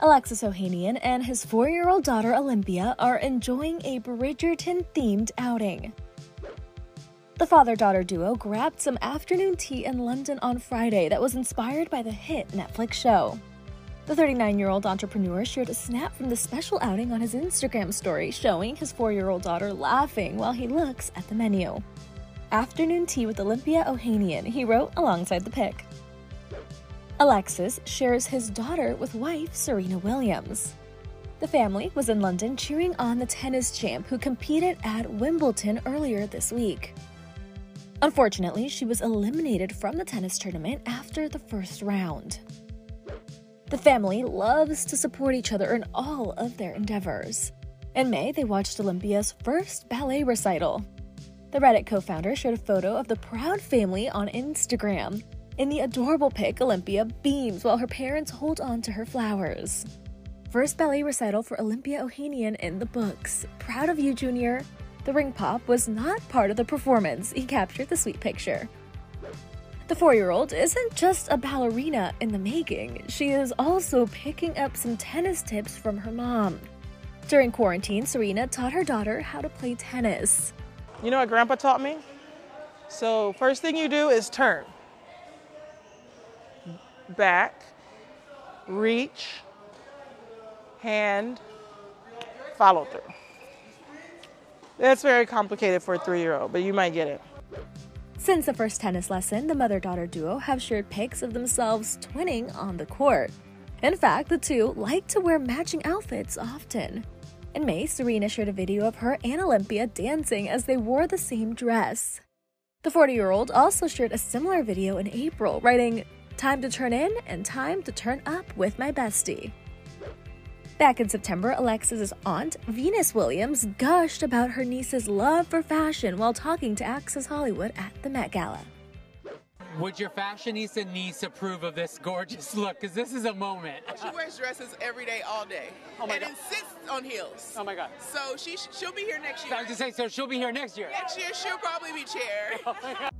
Alexis Ohanian and his 4-year-old daughter Olympia are enjoying a Bridgerton-themed outing. The father-daughter duo grabbed some afternoon tea in London on Friday that was inspired by the hit Netflix show. The 39-year-old entrepreneur shared a snap from the special outing on his Instagram story showing his 4-year-old daughter laughing while he looks at the menu. Afternoon tea with Olympia Ohanian, he wrote alongside the pic. Alexis shares his daughter with wife Serena Williams. The family was in London cheering on the tennis champ who competed at Wimbledon earlier this week. Unfortunately, she was eliminated from the tennis tournament after the first round. The family loves to support each other in all of their endeavors. In May, they watched Olympia's first ballet recital. The Reddit co-founder shared a photo of the proud family on Instagram. In the adorable pic, Olympia beams while her parents hold on to her flowers. First ballet recital for Olympia Ohanian in the books. Proud of you, Junior. The ring pop was not part of the performance. He captured the sweet picture. The 4-year-old isn't just a ballerina in the making. She is also picking up some tennis tips from her mom. During quarantine, Serena taught her daughter how to play tennis. You know what Grandpa taught me? So first thing you do is turn. Back, reach, hand, follow through. That's very complicated for a 3-year-old, but you might get it. Since the first tennis lesson, the mother-daughter duo have shared pics of themselves twinning on the court. In fact, the two like to wear matching outfits often. In May, Serena shared a video of her and Olympia dancing as they wore the same dress. The 40-year-old also shared a similar video in April, writing, "Time to turn in and time to turn up with my bestie." Back in September, Alexis's aunt, Venus Williams, gushed about her niece's love for fashion while talking to Access Hollywood at the Met Gala. Would your fashionista niece approve of this gorgeous look? Because this is a moment. She wears dresses every day, all day. Oh my God. And insists on heels. Oh my God. So she'll be here next year. I was going to say, so she'll be here next year. Next year, she'll probably be chair. Oh my God.